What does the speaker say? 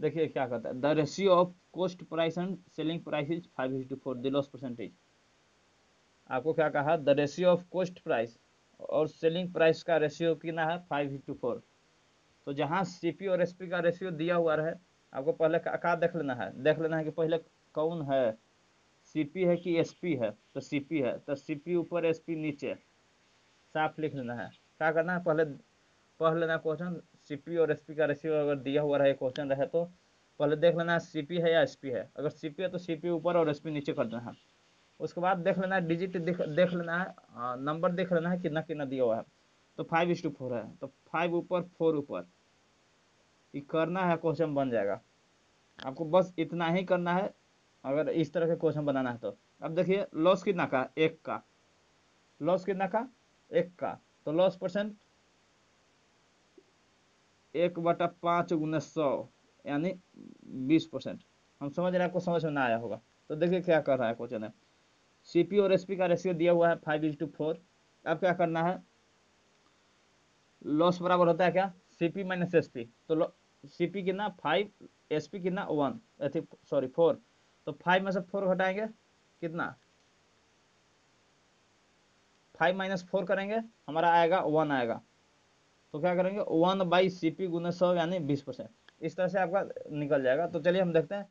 देखिए क्या कहता है, the ratio of cost price and selling price is 5:4 the loss percentage. आपको क्या कहा, the ratio of cost price और सेलिंग प्राइस का रेशियो कितना है 5:4। तो जहाँ सीपी और एसपी का रेशियो दिया हुआ है आपको पहले का देख लेना है कि पहले कौन है, सीपी है कि एसपी है। तो सीपी है तो सीपी ऊपर एसपी नीचे, साफ लिख लेना है। क्या करना है, पहले पढ़ लेना क्वेश्चन। सीपी और एसपी का रेशियो अगर दिया हुआ रहे क्वेश्चन रहे तो पहले देख लेना सीपी है या एसपी है। अगर सीपी है तो सीपी ऊपर और एसपी नीचे करना है। उसके बाद देख लेना डिजिट देख लेना है, नंबर देख लेना है कितना कितना दिया हुआ है। तो 5:4 है तो 5 ऊपर 4 ऊपर ये करना है, क्वेश्चन बन जाएगा। आपको बस इतना ही करना है अगर इस तरह के क्वेश्चन बनाना है तो। अब देखिए लॉस कितना का, 1 का। लॉस कितना का, 1 का। तो लॉस परसेंट 1/5 × 100 यानी 20%। हम समझ रहे हैं, आपको समझ में ना आया होगा। तो देखिए क्या कर रहा है क्वेश्चन है, सीपी और एसपी का रेशियो दिया हुआ है 5:4। अब क्या करना है, लॉस बराबर होता है क्या, सीपी माइनस एसपी। तो सीपी कितना 5, एसपी कितना 4। तो 5 में से 4 घटाएंगे कितना, 5 - 4 करेंगे हमारा आएगा 1 आएगा। तो क्या करेंगे 1/CP × 100 यानी 20%। इस तरह से आपका निकल जाएगा। तो चलिए हम देखते हैं